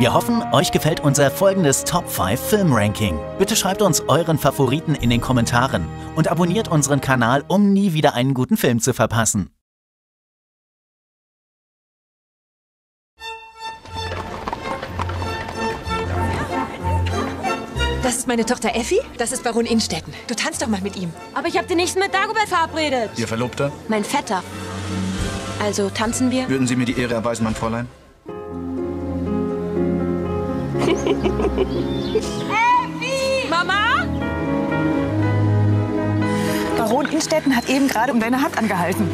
Wir hoffen, euch gefällt unser folgendes Top 5 Film Ranking. Bitte schreibt uns euren Favoriten in den Kommentaren und abonniert unseren Kanal, um nie wieder einen guten Film zu verpassen. Das ist meine Tochter Effi, das ist Baron Instetten. Du tanzt doch mal mit ihm. Aber ich habe den nächsten mit Dagobert verabredet. Ihr Verlobter? Mein Vetter. Also tanzen wir? Würden Sie mir die Ehre erweisen, mein Fräulein? Effi! Mama? Baron Instetten hat eben gerade um deine Hand angehalten.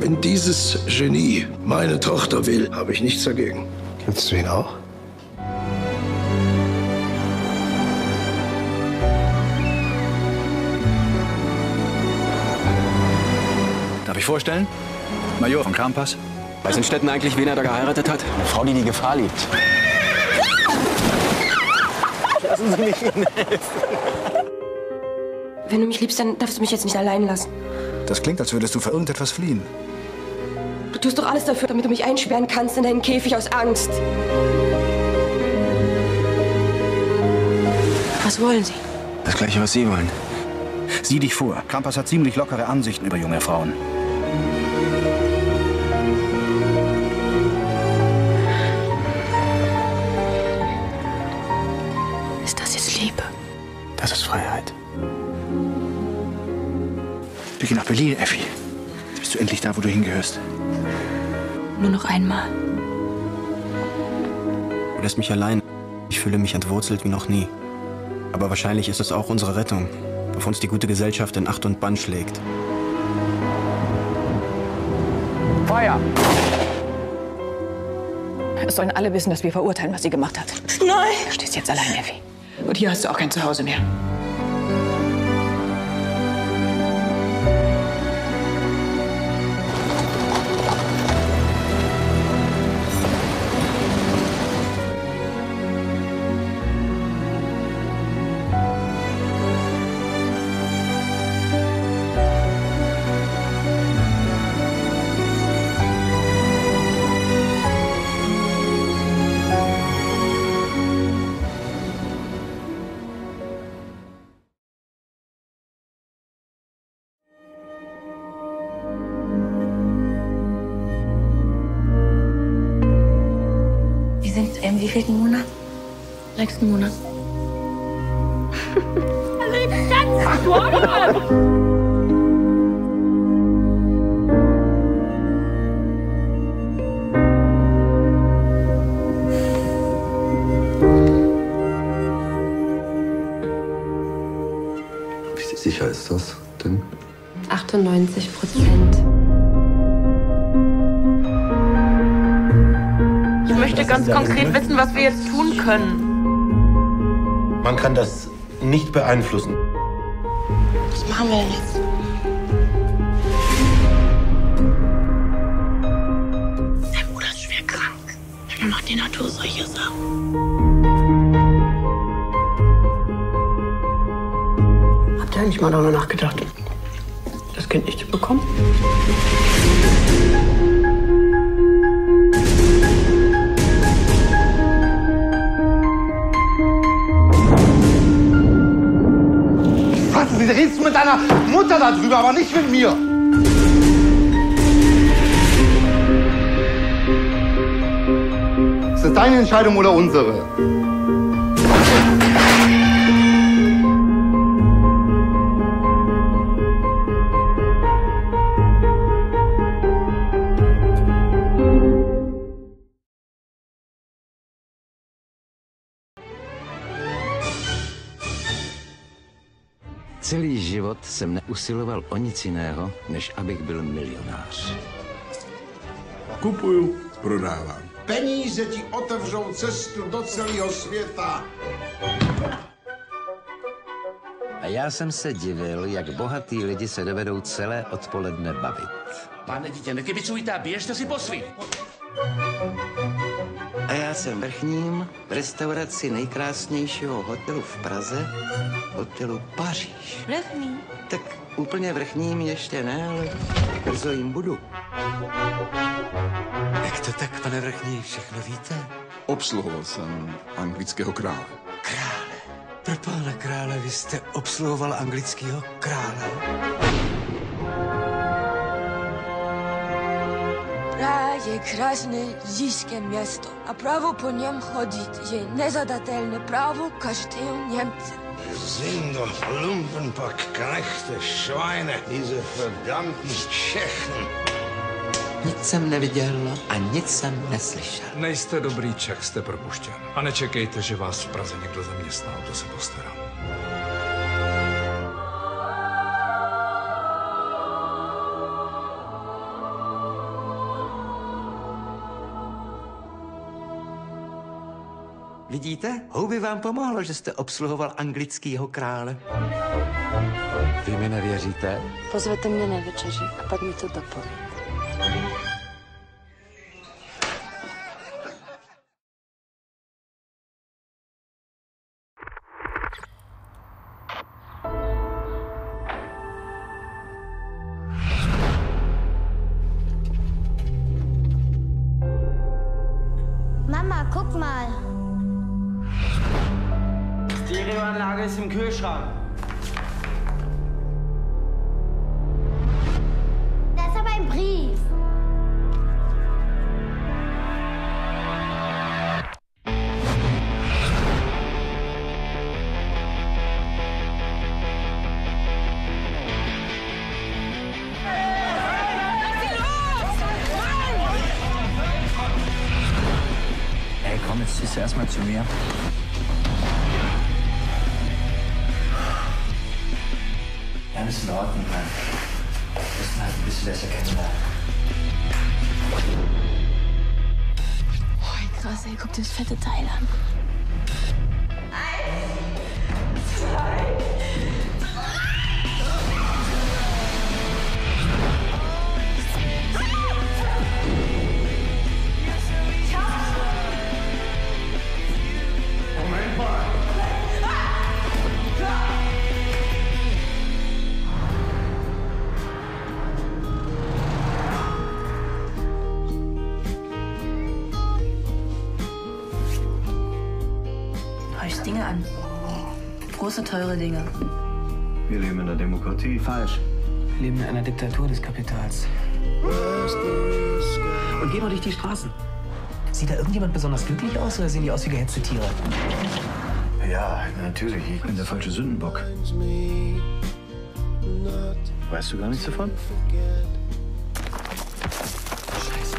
Wenn dieses Genie meine Tochter will, habe ich nichts dagegen. Kennst du ihn auch? Darf ich vorstellen? Major von Crampas. Weiß Instetten eigentlich, wen er da geheiratet hat? Eine Frau, die Gefahr liebt. Lassen Sie mich Ihnen helfen. Wenn du mich liebst, dann darfst du mich jetzt nicht allein lassen. Das klingt, als würdest du vor irgendetwas fliehen. Du tust doch alles dafür, damit du mich einsperren kannst in deinen Käfig aus Angst. Was wollen Sie? Das Gleiche, was Sie wollen. Sieh dich vor. Crampas hat ziemlich lockere Ansichten über junge Frauen. Das ist Freiheit. Wir gehen nach Berlin, Effi. Jetzt bist du endlich da, wo du hingehörst. Nur noch einmal. Du lässt mich allein. Ich fühle mich entwurzelt wie noch nie. Aber wahrscheinlich ist es auch unsere Rettung, bevor uns die gute Gesellschaft in Acht und Bann schlägt. Feuer! Es sollen alle wissen, dass wir verurteilen, was sie gemacht hat. Nein! Du stehst jetzt allein, Effi. Und hier hast du auch kein Zuhause mehr. Im wievielten Monat? 6. Monat. Wie sicher ist das denn? 98%. Ich möchte ganz konkret wissen, was wir jetzt tun können. Man kann das nicht beeinflussen. Was machen wir denn jetzt? Dein Bruder ist schwer krank. Wenn er noch die Natur solche Sachen. Habt ihr eigentlich mal darüber nachgedacht, das Kind nicht zu bekommen? Du redest mit deiner Mutter darüber, aber nicht mit mir. Ist das deine Entscheidung oder unsere? Celý život jsem neusiloval o nic jiného, než abych byl milionář. Kupuju, prodávám. Peníze ti otevřou cestu do celého světa. A já jsem se divil, jak bohatý lidi se dovedou celé odpoledne bavit. Pane dítě, nekybicujte a běžte si po svým. A já jsem vrchním v restauraci nejkrásnějšího hotelu v Praze, hotelu Paříž. Vrchní? Tak úplně vrchním ještě ne, ale brzo jim budu. Jak to tak, pane pane Vrchní, všechno víte? Obsluhoval jsem anglického krále. Krále? Pro pána krále, vy jste obsluhoval anglického krále? Praha je krásné říšské město a právo po něm chodit je nezadatelné právo každého Němce. Sind doch Lumpenpack, Knechte, Schweine, diese verdammten Čechen. Nic jsem neviděl a nic jsem neslyšel. Nejste dobrý Čech, jste propuštěn. A nečekejte, že vás v Praze někdo zaměstná, to se postarám. Vidíte? Houby vám pomohlo, že jste obsluhoval anglického krále. Vy mi nevěříte? Pozvete mě na večeři a pak mi to dopovíte. Mama, guck mal. Stereoanlage ist im Kühlschrank. Da ist aber ein Brief. Jetzt ist er erstmal zu mir. Wir müssen in Ordnung bleiben. Wir müssen halt ein bisschen besser kennenlernen. Oh, krass, ey, guck dir das fette Teil an. 1, 2, 3. Euch Dinge an. Große, teure Dinge. Wir leben in der Demokratie. Falsch. Wir leben in einer Diktatur des Kapitals. Und geh mal durch die Straßen. Sieht da irgendjemand besonders glücklich aus oder sehen die aus wie gehetzte Tiere? Ja, natürlich. Ich bin der falsche Sündenbock. Weißt du gar nichts davon? Scheiße.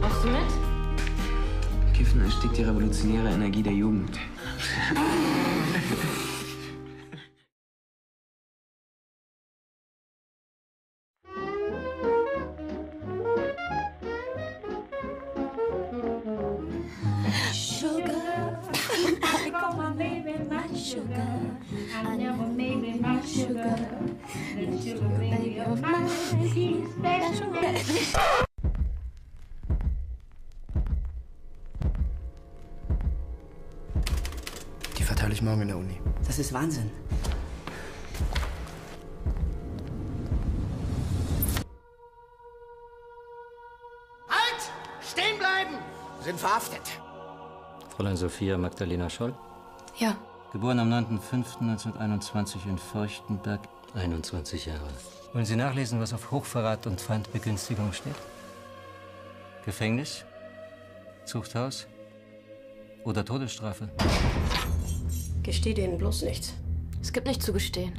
Machst du mit? Kiffen erstickt die revolutionäre Energie der Jugend. Die verteile ich morgen in der Uni. Das ist Wahnsinn. Halt! Stehen bleiben! Wir sind verhaftet. Fräulein Sophia Magdalena Scholl? Ja. Geboren am 9.05.1921 in Fürchtenberg, 21 Jahre. Wollen Sie nachlesen, was auf Hochverrat und Pfandbegünstigung steht? Gefängnis, Zuchthaus oder Todesstrafe? Gesteht Ihnen bloß nichts. Es gibt nichts zu gestehen.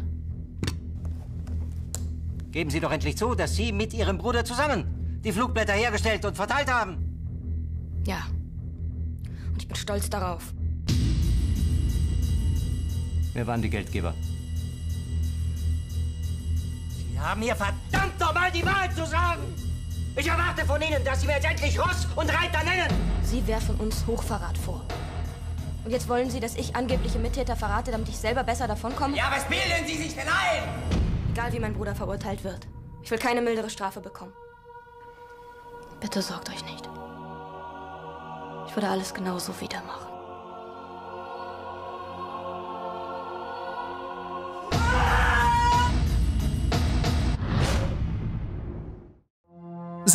Geben Sie doch endlich zu, dass Sie mit Ihrem Bruder zusammen die Flugblätter hergestellt und verteilt haben. Ja. Und ich bin stolz darauf. Wer waren die Geldgeber? Sie haben mir verdammt nochmal die Wahrheit zu sagen! Ich erwarte von Ihnen, dass Sie mir jetzt endlich Ross und Reiter nennen! Sie werfen uns Hochverrat vor. Und jetzt wollen Sie, dass ich angebliche Mittäter verrate, damit ich selber besser davonkomme? Ja, was bilden Sie sich denn ein? Egal wie mein Bruder verurteilt wird. Ich will keine mildere Strafe bekommen. Bitte sorgt euch nicht. Ich würde alles genauso wieder machen.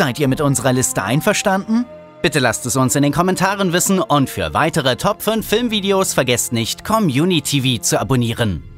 Seid ihr mit unserer Liste einverstanden? Bitte lasst es uns in den Kommentaren wissen und für weitere Top 5 Filmvideos vergesst nicht, Community TV zu abonnieren.